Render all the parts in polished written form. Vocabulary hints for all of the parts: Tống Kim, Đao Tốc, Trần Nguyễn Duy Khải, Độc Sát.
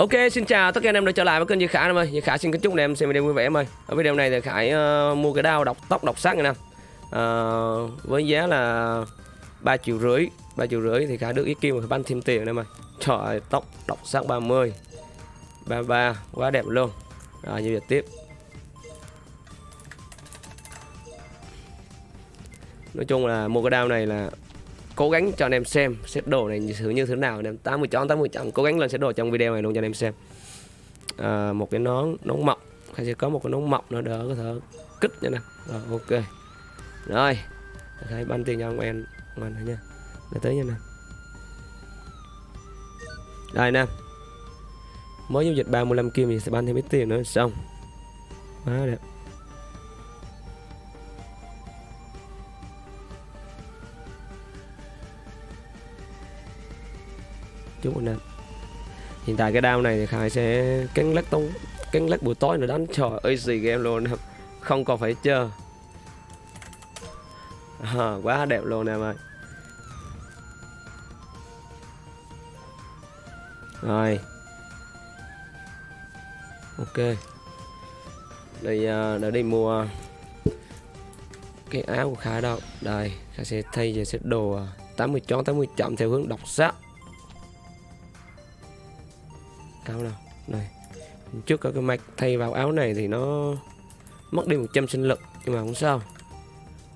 Ok, xin chào tất cả anh em đã trở lại với kênh Duy Khải em ơi. Duy Khải xin kính chúc anh em xem video vui vẻ em ơi. Ở video này thì Khải mua cái đao độc sắc anh em. Với giá là 3,5 triệu. 3,5 triệu thì Khải được ít kim và ban thêm tiền em ơi. Trời ơi, tóc độc sắc 30. 33 quá đẹp luôn. Rồi giao dịch tiếp. Nói chung là mua cái đao này là cố gắng cho anh em xem set đồ này như thế nào, anh em 80 chọn, cố gắng lên set đồ trong video này luôn cho anh em xem. Một cái nón mọc, hay sẽ có một cái nón mọc nữa đỡ có thể kích nha nè. Rồi ok. Rồi, hãy ban tiền cho anh nha. Để tới nha nè. Đây anh em. Mới giao dịch 35 kim thì sẽ ban thêm ít tiền nữa xong. Quá đẹp. Chúc anh em. Hiện tại cái đao này thì Khải sẽ cắn lắc buổi tối nữa đánh, trời ơi easy game luôn em, không còn phải chờ. Quá đẹp luôn em ơi. Rồi ok, đã đi mua cái áo của Khải đâu. Đây Khải sẽ thay về set đồ 80 chọn theo hướng độc sắc. Áo nào này trước có cái mạch thay vào áo này thì nó mất đi 100 sinh lực, nhưng mà không sao,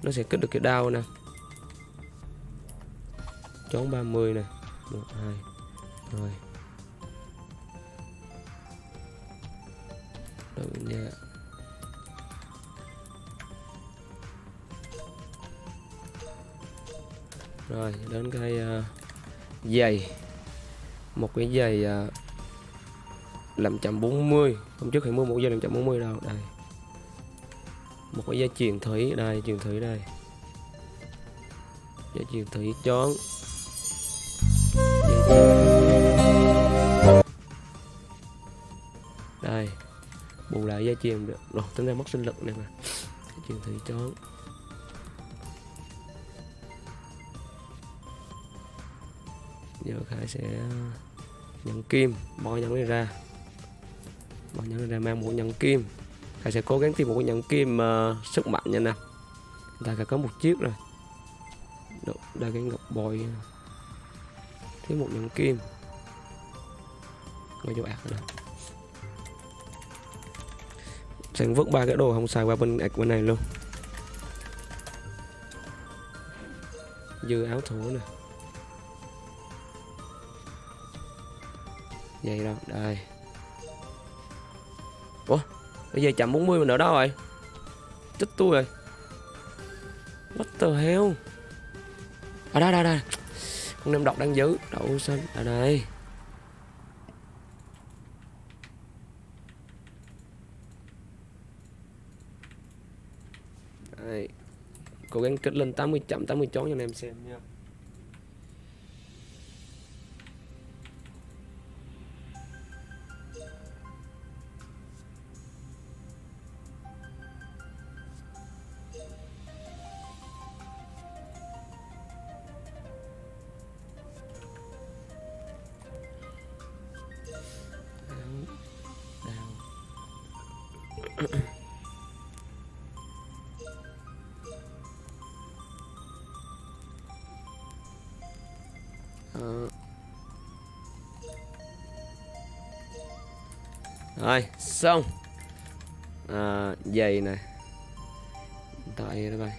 nó sẽ kích được cái đao nè. Chón 30 nè, 1, 2 rồi đội nhà. Rồi đến cái giày, một cái giày 540. Hôm trước phải mua một dây 540 đâu. Đây một cái dây truyền thủy, đây truyền thủy, đây dây truyền thủy chón. Đây bù lại dây truyền được rồi, tính ra mất sinh lực này mà. Truyền thủy chón. Giờ Khải sẽ nhẫn kim, bỏ nhẫn này ra. Bọn nhẫn này mang một nhẫn kim, Khải sẽ cố gắng tìm một nhẫn kim sức mạnh nha nè. Người ta có một chiếc rồi. Đây cái ngọc bội, thiếu một nhẫn kim. Ngồi vô ạc rồi. Sẽ vứt ba cái đồ không xài qua bên ạc bên này luôn. Dư áo thổ nè. Vậy rồi đây. Ủa, bây giờ chậm 40 mình ở đó rồi. Chết tôi rồi. What the hell. Ở đây, đây. Con nem độc đang giữ. Đậu xanh, ở đây. Đây. Cố gắng kích lên 80 chậm, 80 chón cho anh em xem nha. Rồi xong giày này tại đây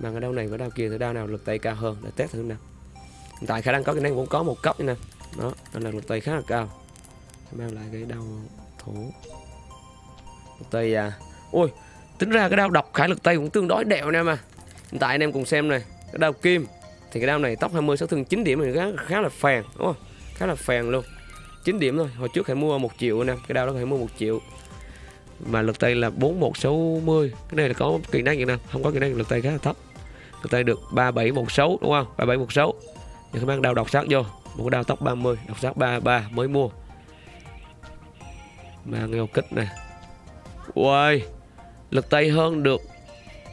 bằng cái đao này với đao kia thì đao nào lực tay cao hơn để test thử nào. Hiện tại khả năng có cái này cũng có một cấp nè, đó là lực tay khá là cao. Mang lại cái đao thổ lực tay à. Ôi tính ra cái đao độc Khải lực tay cũng tương đối đẹp nè mà. Hiện tại anh em cùng xem này, cái đao kim thì cái đao này tóc 20 sát thương 9 điểm thì khá là phèn, đúng không? Khá là phèn luôn, 9 điểm thôi. Hồi trước phải mua 1 triệu nè, cái đao đó phải mua 1 triệu mà lực tay là 4160. Cái này là có kỹ năng gì nè, không có kỹ năng lực tay khá là thấp, lực tay được 3716 đúng không? 3716. Giờ mang đao độc sắc vô, một cái đao tóc 30 độc sắc 33 mới mua, mang nghêu kích nè. Ui lực tay hơn được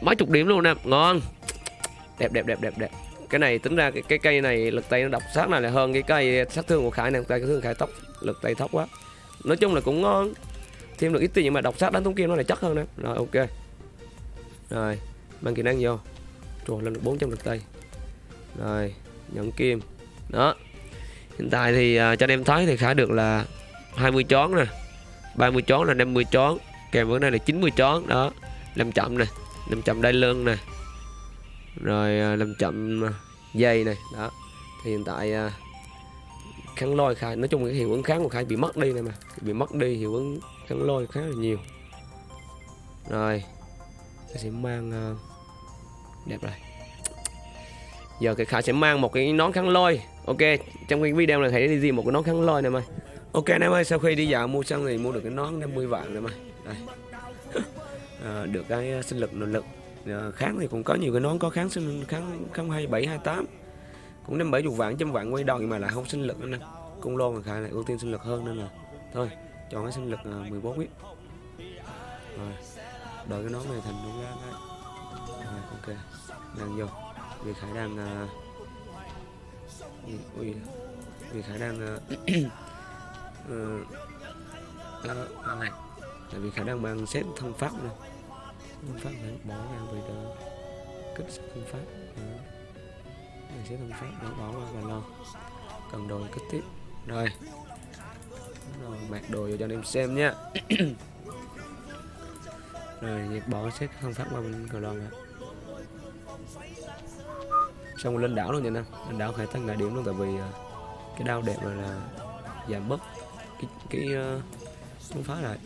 mấy chục điểm luôn nè, ngon, đẹp. Cái này tính ra cái cây này lực tay nó độc sát này là hơn cái cây sát thương của Khải này. Cây thương Khải tóc lực tay thóc quá. Nói chung là cũng ngon, thêm được ít tiền nhưng mà độc sát đánh Tống Kim nó lại chắc hơn nè. Rồi ok. Rồi mang kỹ năng vô. Trời, lên được 400 lực tay. Rồi nhận kim. Đó. Hiện tại thì cho anh em thấy thì Khải được là 20 chón nè, 30 chón là 50 chón, kèm với này là 90 chón đó, làm chậm này, làm chậm đai lưng này, rồi làm chậm dây này đó. Thì hiện tại kháng lôi Khải, nói chung cái hiệu ứng kháng của Khải bị mất đi này mà, bị mất đi hiệu ứng kháng lôi khá là nhiều. Rồi Khải sẽ mang đẹp rồi. Giờ cái Khải sẽ mang một cái nón kháng lôi. Ok, trong cái video này Khải đi gì một cái nón kháng lôi này mày. Ok anh em ơi, sau khi đi dạo mua xong thì mua được cái nón 50 vạn này mày. Được cái sinh lực, nội lực. Kháng thì cũng có nhiều cái nón có kháng sinh kháng 27, 28 cũng 57 vạn, 100 vạn quay đầu, nhưng mà lại không sinh lực nữa. Cung lô mà Khải lại ưu tiên sinh lực hơn nên là thôi chọn cái sinh lực 14 huyết. Rồi đổi cái nón này thành nón ra đây. Rồi ok, đang vô. Vì Khải đang tại vì Khải đang mang set thân pháp này. Thân pháp này bỏ ra về đó. Cất thân pháp. Mình sẽ thân pháp đó bỏ qua và lo. Cần đồ cất tiếp. Rồi. Rồi mặc đồ vô cho anh em xem nhé. Rồi bỏ set thân pháp qua bên cầu lon ạ. Xong rồi lên đảo luôn nha anh em. Lên đảo Khải tăng đại điểm luôn, tại vì cái đao đẹp là giảm bớt cái chống phá lại.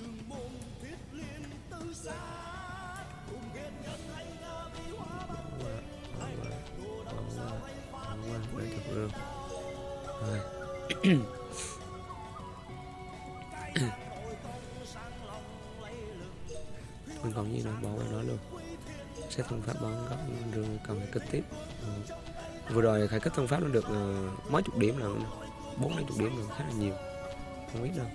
Mình còn gì nữa bỏ qua nó luôn. Sẽ thân pháp bỏ góc rồi cần phải kết tiếp. Vừa rồi Khải kết thân pháp nó được mấy chục điểm rồi, 40 điểm rồi, khá là nhiều, không biết đâu.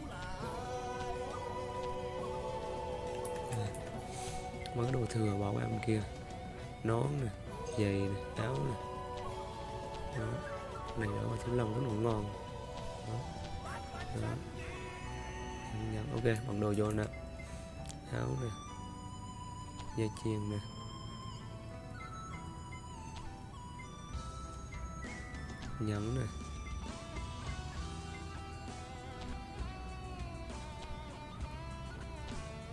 Mấy đồ thừa bỏ qua bên kia, nón nè, giày này, áo nè, này đó thứ lòng rất là ngon. Đó. Đó. Ok, bằng đồ vô nè, áo nè, dây chuyền nè. Nhấn này.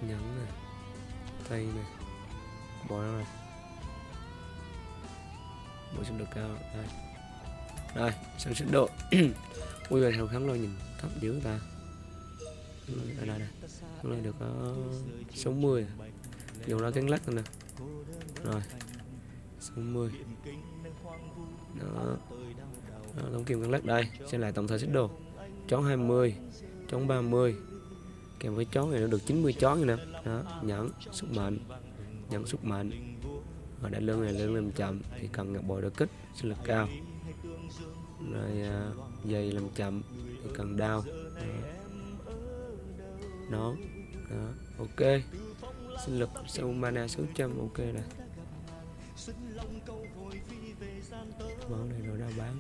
Nhấn này. Tay này. Bỏ ra này. Bộ xung lực cao. Đây. Rồi, xong sức độ. Ui giời, hào kháng lôi nhìn thấp dữ ta. Đây đây đây. Lôi được có 60. Dùng ra cánh lắc này nè. Rồi. 60. Đó. Tống Kim cân lắc đây, xem lại tổng thể xích đồ. Chón 20, chón 30, kèm với chón này nó được 90 chón như nè. Đó, nhẫn, sức mạnh, nhẫn sức mạnh. Rồi đại lương này lương làm chậm thì cần ngọc bội đỡ kích, sinh lực cao. Rồi giày làm chậm thì cần đao. Nón, đó, ok. Sinh lực sau mana 600, ok này. Món này rồi ra bán.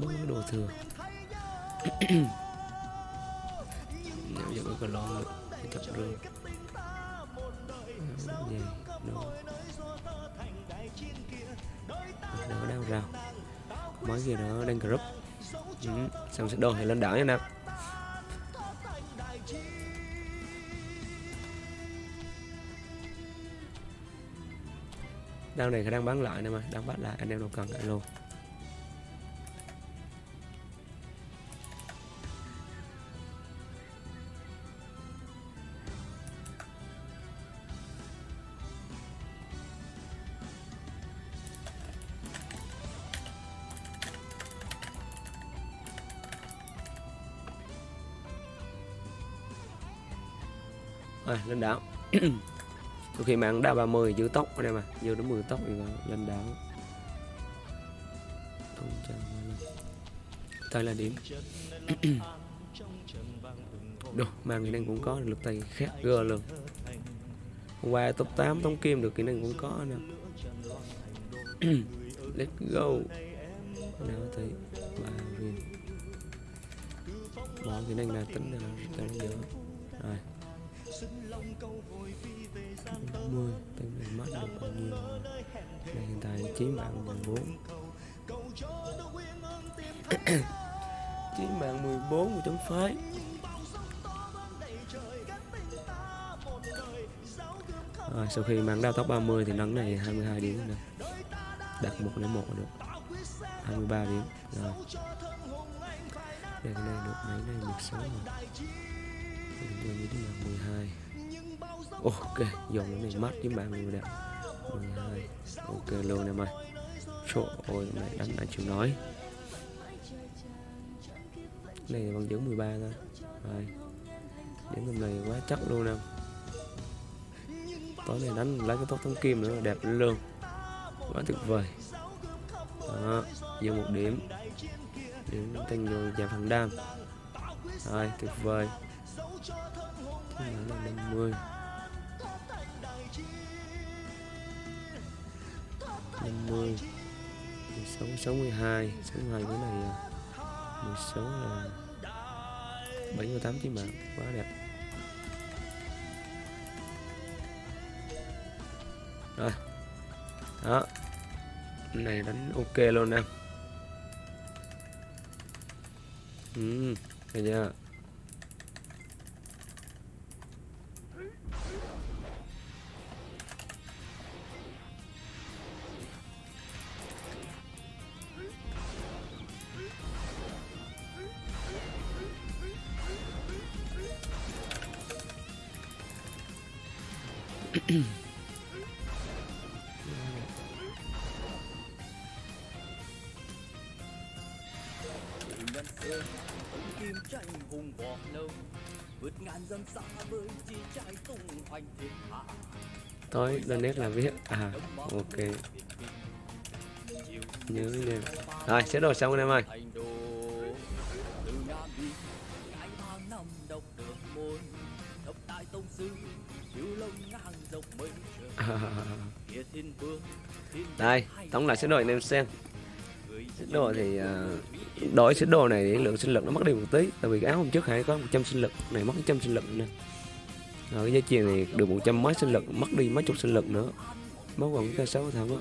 Món đồ thừa. Nhậu giờ có lon được, chập rương. Vậy đó. Đó đang rào. Món gì đó đang group. Xong sẽ đồ thì lên đảo nha nè. Đao này Khải đang bán lại nè mà, đang bắt lại anh em đâu cần alo. Rồi, lên đảo. Đôi khi mạng đa 30 giữ tóc ở đây mà, giữ đến 10 tóc thì lên đảo. Tay là điểm. Đồ, mang thì đang cũng có lực tay khác gơ luôn. Hôm qua top 8 Tống Kim được kỹ năng cũng có nè. Let's go. Nào thấy ba viên. Bỏ kỹ năng là tính là tăng nhớ. Rồi. 10 tăng này mất được bao nhiêu? Này hiện tại chiếm mạng 14. Chiếm mạng 14 của chống phái. Rồi, sau khi mang đao tóc 30 thì nắng này 22 điểm nè. Đặt 101 được 23 điểm. Rồi. Đây cái này được mấy này 16 rồi. Mình đi đến mạng 12. Ok, dồn cái này mất với bạn mình đẹp 12. Ok luôn em ơi. Trời ơi, mày đánh lại chịu nói. Cái này vẫn giữ 13 thôi. Rồi. Điểm hôm này quá chắc luôn em. Tối này đánh lấy cái tóc Tống Kim nữa đẹp luôn, quá tuyệt vời. Đó, giữ 1 điểm, điểm tăng rồi giảm phần đam, rồi tuyệt vời. Cái mã là 50, 62 cái này 16 là 78 chứ mà quá đẹp. Rồi. Đó. Này đánh ok luôn em. Được chưa? Tối lên nét là viết à, ok nhớ nè. Rồi xếp đồ xong em ơi. Đây tổng lại xếp đồ anh em xem. Xếp đồ thì đổi xếp đồ này thì lượng sinh lực nó mất đi một tí, tại vì cái áo hôm trước Hải có 100 sinh lực, này mất 100 sinh lực nè. Rồi cái dây chuyền này được 100 mấy sinh lực, mất đi mấy chục sinh lực nữa. Máu còn cái K6 thằng á.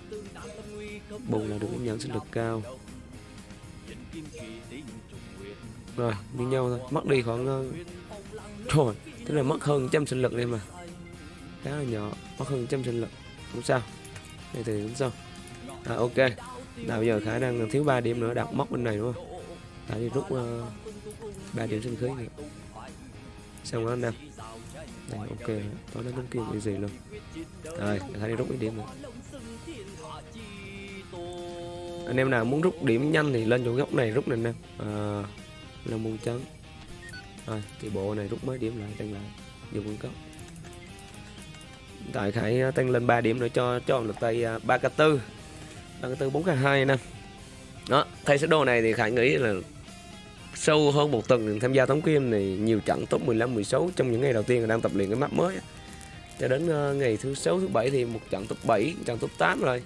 Bùng là được nhận sinh lực cao. Rồi, như nhau thôi, mất đi khoảng rồi, tức là mất hơn 100 sinh lực đây mà. Khá là nhỏ, mất hơn 100 sinh lực. Không sao. Đây thì cũng sao. À ok. Nào bây giờ khả năng thiếu 3 điểm nữa đặt móc bên này đúng không? Tại đi rút 3 điểm sinh khí kìa. Xong rồi anh em. Đây, ok, tối nay Tống Kim cái gì luôn. Rồi, hãy đi rút cái điểm này. Anh em nào muốn rút điểm nhanh thì lên chỗ góc này rút nè. Là môn trắng. Rồi, thì bộ này rút mấy điểm lại tăng lại dùng quân cấp. Tại Khải tăng lên 3 điểm nữa cho lực tay 3k4. 3k4 4k2 nè. Đó, thay sơ đồ này thì Khải nghĩ là sau hơn một tuần tham gia Tống Kim này nhiều trận top 15, 16 trong những ngày đầu tiên đang tập luyện cái map mới cho đến ngày thứ 6, thứ 7 thì một trận top 7, trận top 8 rồi.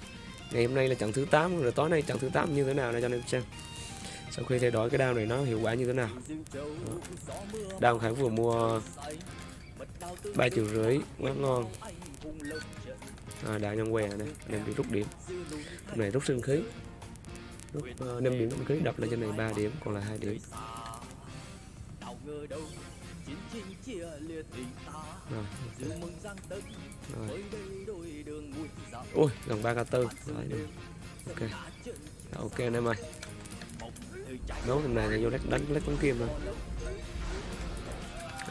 Ngày hôm nay là trận thứ 8 rồi, tối nay trận thứ 8 như thế nào này cho anh em xem. Sau khi thay đổi cái đao này nó hiệu quả như thế nào. Đó. Đao Khải vừa mua 3,5 triệu quá ngon. À, đại nhân què này, em đi rút điểm. Hôm nay rút sinh khí. Rút 5 điểm đăng ký đập lại cho này 3 điểm, còn là 2 điểm. Rồi. Ui, gần 3k4. Ok. Ok anh em ơi. Nấu lần này là vô đánh Tống Kim rồi.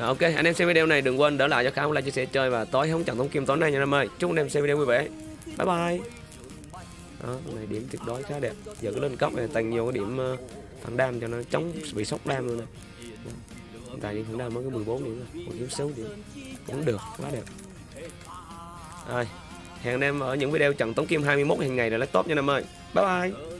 Ok, anh em xem video này đừng quên đỡ lại cho Khả một like, chia sẻ chơi và tối không trận Tống Kim tối nay nha anh em ơi. Chúc anh em xem video vui vẻ. Bye bye. Đó, này điểm tuyệt đối khá đẹp. Giờ cứ lên cốc này tăng vô cái điểm phản đam cho nó chống bị sốc đam luôn nè. Hiện tại điểm phản đam mới có 14 điểm thôi, còn điểm 6 điểm cũng được, quá đẹp. Rồi, hẹn anh em ở những video trận Tống Kim 21 hàng ngày là laptop nha anh em ơi. Bye bye.